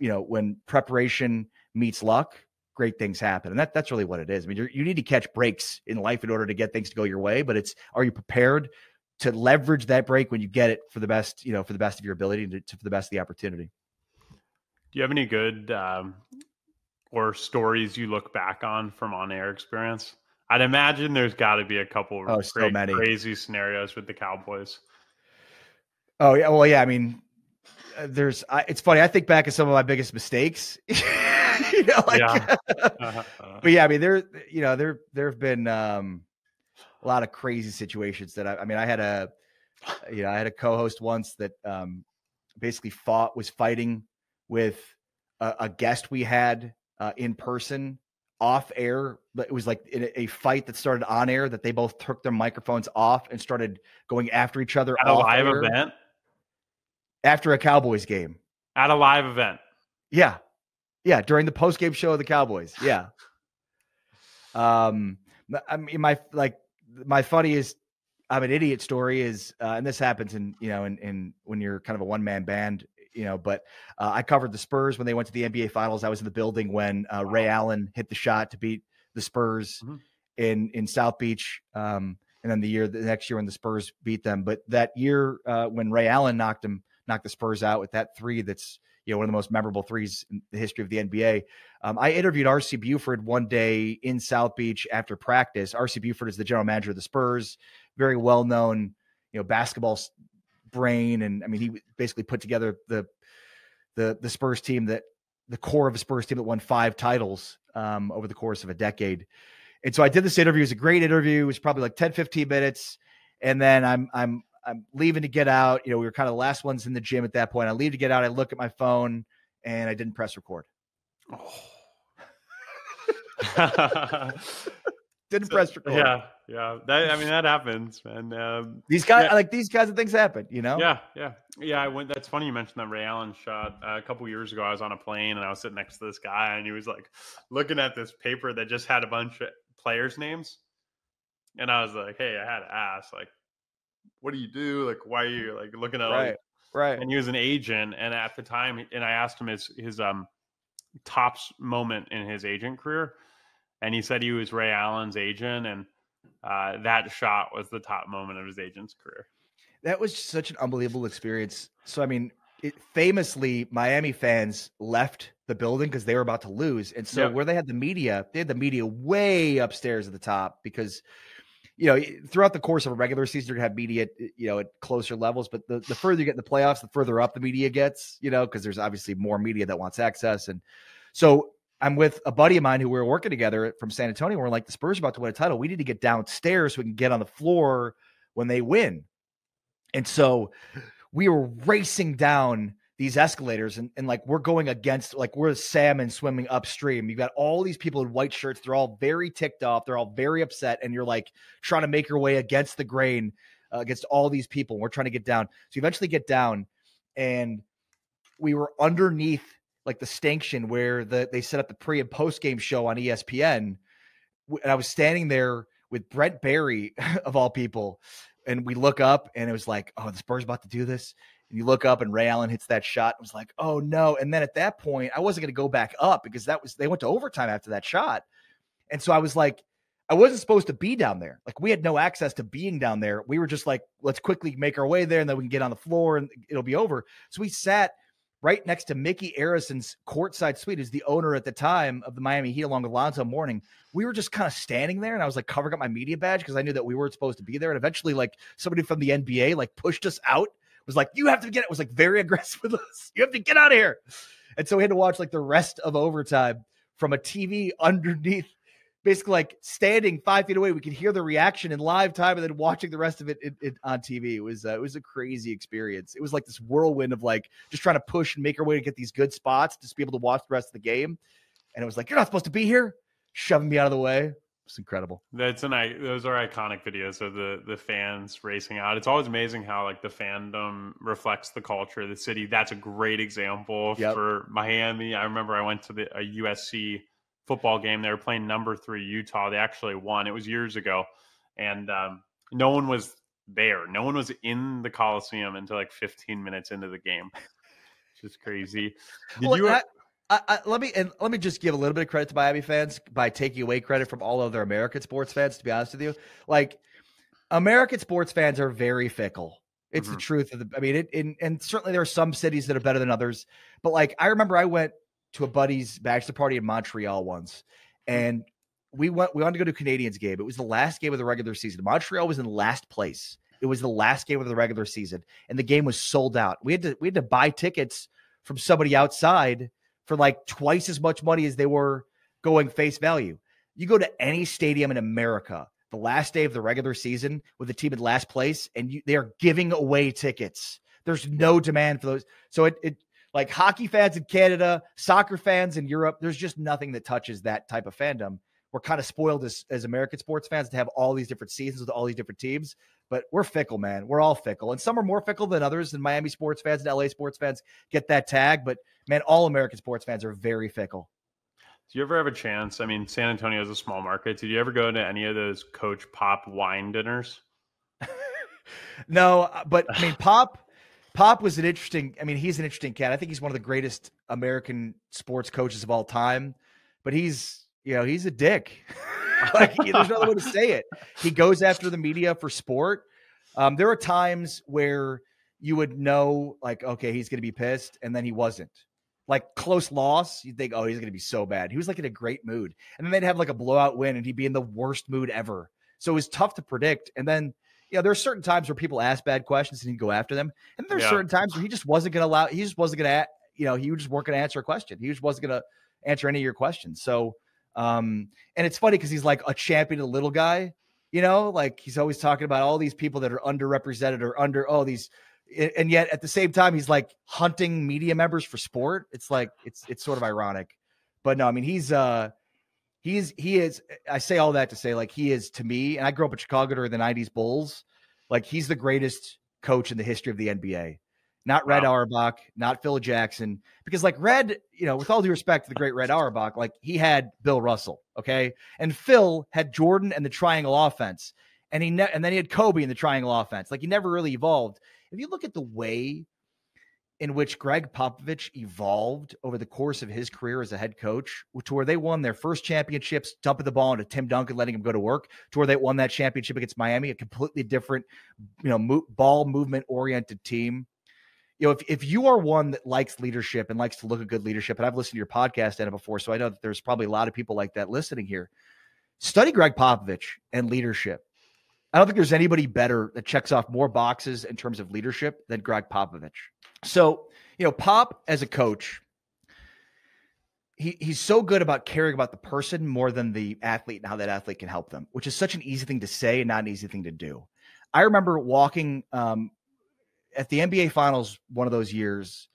you know, when preparation meets luck, great things happen. And that that's really what it is. I mean, you're, you need to catch breaks in life in order to get things to go your way, but it's, are you prepared to leverage that break when you get it for the best, you know, for the best of your ability to, to for the best of the opportunity. Do you have any good, um, or stories you look back on from on-air experience? I'd imagine there's gotta be a couple of oh, so many crazy scenarios with the Cowboys. Oh yeah. Well, yeah. I mean, There's, I, it's funny. I think back at some of my biggest mistakes, you know, like, yeah. Uh-huh. But yeah, I mean, there, you know, there, there've been um, a lot of crazy situations that I, I mean, I had a, you know, I had a co-host once that um, basically fought, was fighting with a, a guest we had uh, in person off air, but it was like in a, a fight that started on air that they both took their microphones off and started going after each other. At a live air. event. After a Cowboys game. At a live event. Yeah. Yeah. During the post-game show of the Cowboys. Yeah. um, I mean, my, like my funniest, I'm an idiot story is, uh, and this happens in, you know, in, in, when you're kind of a one man band, you know, but uh, I covered the Spurs when they went to the N B A finals. I was in the building when uh, Ray Allen hit the shot to beat the Spurs mm-hmm. in, in South Beach. Um, and then the year, the next year when the Spurs beat them, but that year uh, when Ray Allen knocked him, knock the Spurs out with that three. That's, you know, one of the most memorable threes in the history of the N B A. Um, I interviewed R C Buford one day in South Beach after practice. R C Buford is the general manager of the Spurs, very well-known, you know, basketball brain. And I mean, he basically put together the, the, the Spurs team that the core of a Spurs team that won five titles um, over the course of a decade. And so I did this interview. It was a great interview. It was probably like ten, fifteen minutes. And then I'm, I'm, I'm leaving to get out. You know, we were kind of the last ones in the gym at that point. I leave to get out. I look at my phone and I didn't press record. Oh. didn't so, press record. Yeah. Yeah. That, I mean, that happens, man. Um, these guys, yeah. like these kinds of things happen, you know? Yeah. Yeah. Yeah. I went, that's funny. You mentioned that Ray Allen shot uh, a couple of years ago. I was on a plane and I was sitting next to this guy and he was like looking at this paper that just had a bunch of players' names. And I was like, hey, I had to ask, like, what do you do? Like, why are you like looking at right, all right? And he was an agent, and at the time, and I asked him his his um top moment in his agent career, and he said he was Ray Allen's agent, and uh, that shot was the top moment of his agent's career. That was such an unbelievable experience. So, I mean, it, famously, Miami fans left the building because they were about to lose, and so yep. where they had the media, they had the media way upstairs at the top because. You know, throughout the course of a regular season, you're gonna have media, at, you know, at closer levels. But the, the further you get in the playoffs, the further up the media gets, you know, because there's obviously more media that wants access. And so I'm with a buddy of mine who we were working together from San Antonio. We're like, the Spurs are about to win a title. We need to get downstairs so we can get on the floor when they win. And so we were racing down these escalators and, and like we're going against, like we're a salmon swimming upstream. You've got all these people in white shirts. They're all very ticked off. They're all very upset. And you're like trying to make your way against the grain uh, against all these people. And we're trying to get down. So you eventually get down and we were underneath like the Stanction where the, they set up the pre and post game show on E S P N. And I was standing there with Brent Barry of all people. And we look up and it was like, oh, the Spurs about to do this. And you look up and Ray Allen hits that shot. It was like, oh no. And then at that point I wasn't going to go back up because that was, they went to overtime after that shot. And so I was like, I wasn't supposed to be down there. Like we had no access to being down there. We were just like, let's quickly make our way there and then we can get on the floor and it'll be over. So we sat right next to Mickey Arison's courtside suite, who's the owner at the time of the Miami Heat along with Lonzo Mourning. We were just kind of standing there and I was like covering up my media badge because I knew that we weren't supposed to be there. And eventually like somebody from the N B A like pushed us out, was like, you have to get it. It was like very aggressive with us. You have to get out of here. And so we had to watch like the rest of overtime from a T V underneath, basically like standing five feet away. We could hear the reaction in live time and then watching the rest of it, it, it on T V. It was, uh, it was a crazy experience. It was like this whirlwind of like just trying to push and make our way to get these good spots, just be able to watch the rest of the game. And it was like, you're not supposed to be here. Shoving me out of the way. It's incredible. That's an, I, those are iconic videos of the, the fans racing out. It's always amazing how like the fandom reflects the culture of the city. That's a great example yep. for Miami. I remember I went to the a U S C football game. They were playing number three Utah. They actually won. It was years ago. And um, no one was there. No one was in the Coliseum until like fifteen minutes into the game. It's just crazy. Did well, you I- I, I, let me and let me just give a little bit of credit to Miami fans by taking away credit from all other American sports fans, to be honest with you. Like, American sports fans are very fickle. It's mm-hmm. the truth of the, I mean, it, in, and certainly there are some cities that are better than others. But, like, I remember I went to a buddy's bachelor party in Montreal once, and we went, we wanted to go to a Canadiens game. It was the last game of the regular season. Montreal was in last place. It was the last game of the regular season, and the game was sold out. We had to, we had to buy tickets from somebody outside for like twice as much money as they were going face value. You go to any stadium in America, the last day of the regular season with the team in last place, and you, they are giving away tickets. There's no demand for those. So it, it like hockey fans in Canada, soccer fans in Europe, there's just nothing that touches that type of fandom. We're kind of spoiled as, as American sports fans to have all these different seasons with all these different teams, but we're fickle, man. We're all fickle. And some are more fickle than others, and Miami sports fans and L A sports fans get that tag, but man, all American sports fans are very fickle. Do you ever have a chance? I mean, San Antonio is a small market. Did you ever go to any of those Coach Pop wine dinners? No, but I mean, Pop, Pop was an interesting, I mean, he's an interesting cat. I think he's one of the greatest American sports coaches of all time, but he's, you know, he's a dick. Like, there's no other way to say it. He goes after the media for sport. Um, there are times where you would know, like, okay, he's going to be pissed, and then he wasn't. Like, close loss, you'd think, oh, he's going to be so bad. He was, like, in a great mood. And then they'd have, like, a blowout win, and he'd be in the worst mood ever. So it was tough to predict. And then, you know, there are certain times where people ask bad questions, and he'd go after them. And there are yeah. certain times where he just wasn't going to allow – he just wasn't going to – you know, he just weren't going to answer a question. He just wasn't going to answer any of your questions. So – Um, and it's funny because he's like a champion, a little guy, you know, like he's always talking about all these people that are underrepresented or under all oh, these. And yet at the same time, he's like hunting media members for sport. It's like, it's, it's sort of ironic, but no, I mean, he's, uh, he's, he is, I say all that to say like, he is to me, and I grew up in Chicago during the nineties Bulls. Like he's the greatest coach in the history of the N B A. Not Red wow. Auerbach, not Phil Jackson, because like Red, you know, with all due respect to the great Red Auerbach, like he had Bill Russell, okay, and Phil had Jordan and the triangle offense, and he ne- and then he had Kobe in the triangle offense. Like he never really evolved. If you look at the way in which Greg Popovich evolved over the course of his career as a head coach, to where they won their first championships, dumping the ball into Tim Duncan, letting him go to work, to where they won that championship against Miami, a completely different, you know, mo- ball movement oriented team. You know, if, if you are one that likes leadership and likes to look at good leadership, and I've listened to your podcast, Anna, before, so I know that there's probably a lot of people like that listening here. Study Greg Popovich and leadership. I don't think there's anybody better that checks off more boxes in terms of leadership than Greg Popovich. So, you know, Pop as a coach, he he's so good about caring about the person more than the athlete and how that athlete can help them, which is such an easy thing to say and not an easy thing to do. I remember walking um, – at the N B A finals, one of those years,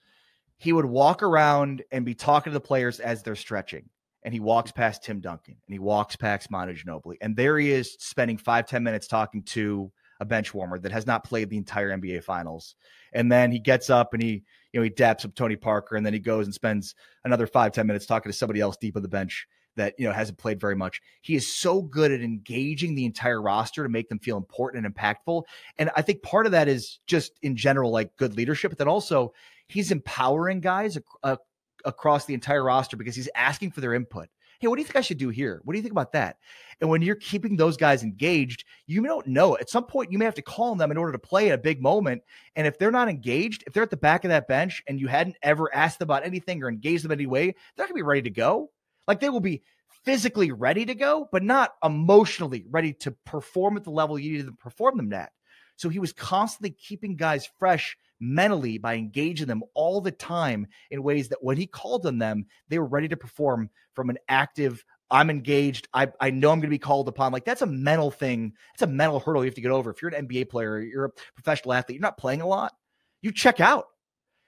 he would walk around and be talking to the players as they're stretching. And he walks past Tim Duncan and he walks past Manu Ginobili. And there he is spending five, ten minutes talking to a bench warmer that has not played the entire N B A Finals. And then he gets up and he, you know, he daps up Tony Parker, and then he goes and spends another five, ten minutes talking to somebody else deep on the bench that, you know, hasn't played very much. He is so good at engaging the entire roster to make them feel important and impactful. And I think part of that is just in general, like good leadership, but then also he's empowering guys ac- uh, across the entire roster because he's asking for their input. Hey, what do you think I should do here? What do you think about that? And when you're keeping those guys engaged, you don't know. At some point, you may have to call on them in order to play at a big moment. And if they're not engaged, if they're at the back of that bench and you hadn't ever asked them about anything or engaged them in any way, they're not going to be ready to go. Like, they will be physically ready to go, but not emotionally ready to perform at the level you need to perform them at. So he was constantly keeping guys fresh mentally by engaging them all the time in ways that when he called on them, they were ready to perform from an active, I'm engaged, I, I know I'm going to be called upon. Like, that's a mental thing. That's a mental hurdle you have to get over. If you're an N B A player, you're a professional athlete, you're not playing a lot, you check out.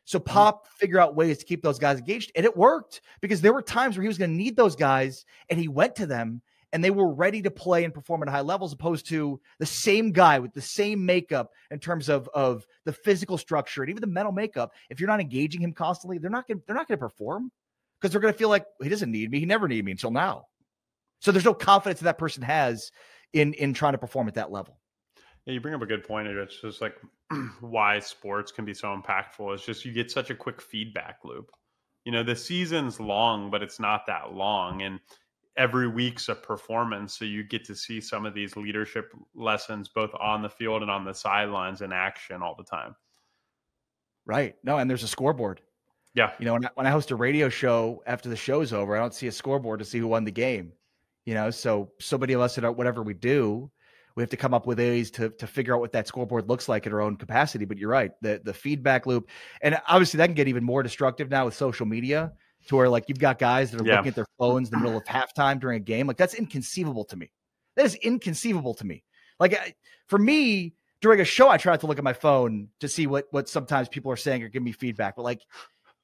So Pop figured out ways to keep those guys engaged, and it worked because there were times where he was going to need those guys, and he went to them, and they were ready to play and perform at high levels, opposed to the same guy with the same makeup in terms of, of the physical structure and even the mental makeup. If you're not engaging him constantly, they're not gonna, they're not going to perform because they're going to feel like he doesn't need me. He never needed me until now. So there's no confidence that, that person has in, in trying to perform at that level. Yeah, you bring up a good point. It's just like why sports can be so impactful. It's just you get such a quick feedback loop. You know, the season's long, but it's not that long. And every week's a performance. So you get to see some of these leadership lessons, both on the field and on the sidelines, in action all the time. Right. No, and there's a scoreboard. Yeah. You know, when I, when I host a radio show, after the show's over, I don't see a scoreboard to see who won the game. You know, so so many of us, at whatever we do, we have to come up with ways to, to figure out what that scoreboard looks like in our own capacity. But you're right, the, the feedback loop. And obviously that can get even more destructive now with social media, to where, like, you've got guys that are yeah. looking at their phones in the middle of halftime during a game. Like, that's inconceivable to me. That is inconceivable to me. Like, I, for me, during a show, I try not to look at my phone to see what, what sometimes people are saying or give me feedback. But, like,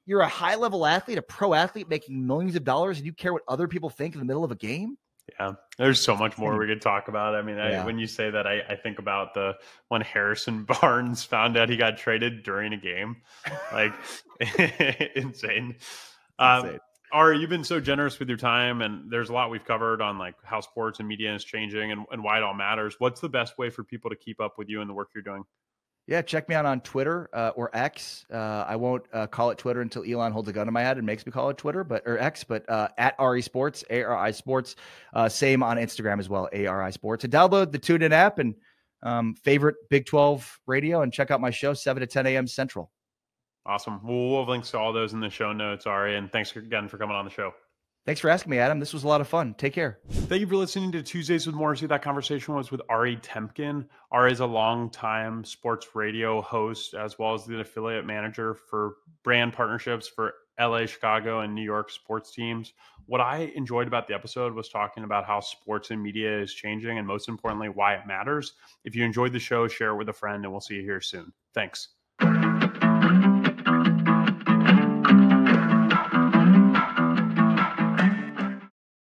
you're a high-level athlete, a pro athlete making millions of dollars, and you care what other people think in the middle of a game? Yeah, there's so much more we could talk about. I mean, yeah. I, when you say that, I, I think about the when Harrison Barnes found out he got traded during a game. Like, insane. Um, Ari, you've been so generous with your time, and there's a lot we've covered on, like, how sports and media is changing and, and why it all matters. What's the best way for people to keep up with you and the work you're doing? Yeah, check me out on Twitter uh, or X. Uh, I won't uh, call it Twitter until Elon holds a gun to my head and makes me call it Twitter, but or X. But uh, at Ari Sports, A R I Sports. Uh, same on Instagram as well, A R I Sports. And download the TuneIn app and um, favorite Big twelve radio, and check out my show seven to ten a.m. Central. Awesome. Well, we'll have links to all those in the show notes, Ari. And thanks again for coming on the show. Thanks for asking me, Adam. This was a lot of fun. Take care. Thank you for listening to Tuesdays with Morrissey. That conversation was with Ari Temkin. Ari is a longtime sports radio host, as well as the affiliate manager for brand partnerships for L A, Chicago, and New York sports teams. What I enjoyed about the episode was talking about how sports and media is changing, and most importantly, why it matters. If you enjoyed the show, share it with a friend, and we'll see you here soon. Thanks.